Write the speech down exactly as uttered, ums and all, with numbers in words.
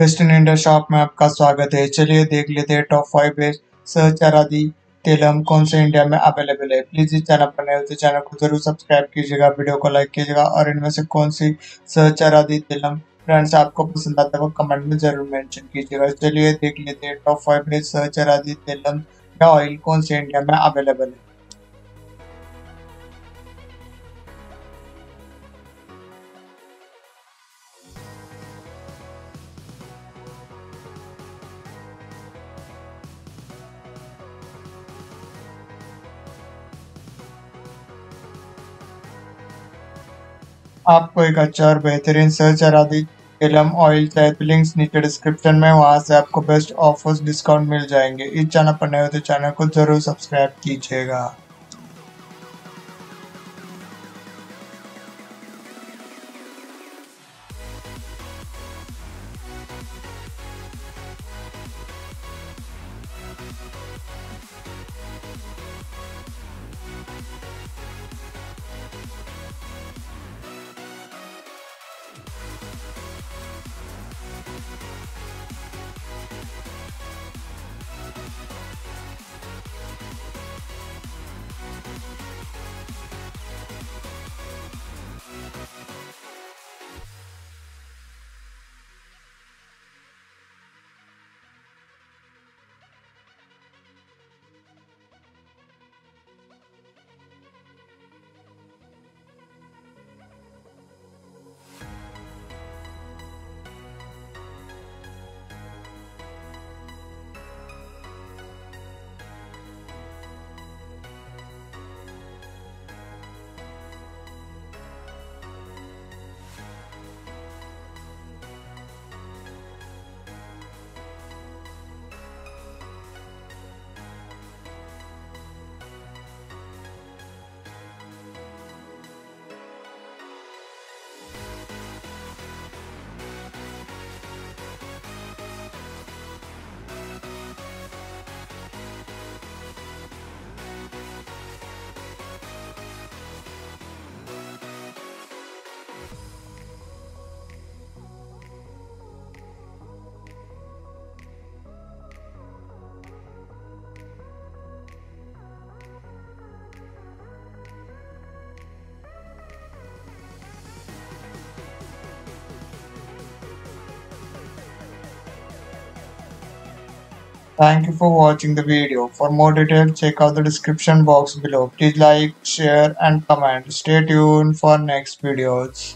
Western India shop में आपका स्वागत है। चलिए देख लेते हैं top five best Sahacharadi Thailam कौन से इंडिया में अवेलेबल है। प्लीज इस चैनल पर नए हो तो चैनल को जरूर सब्सक्राइब कीजिएगा, वीडियो को लाइक कीजिएगा और इनमें से कौन सी सहचरादी तेलम ब्रांड्स आपको पसंद आता है वो कमेंट में जरूर मेंशन कीजिएगा। चलिए देख लेते हैं top five best Sahacharadi Thailam या ऑयल कौन से इंडिया में अवेलेबल है। आपको एक अच्छा और बेहतरीन सहचरादी तेलम ऑयल चाहिए तो लिंक्स नीचे डिस्क्रिप्शन में, वहां से आपको बेस्ट ऑफर्स डिस्काउंट मिल जाएंगे। इस चैनल पर नए हो तो चैनल को जरूर सब्सक्राइब कीजिएगा। Thank you for watching the video. For more details, check out the description box below. Please like, share and comment. Stay tuned for next videos.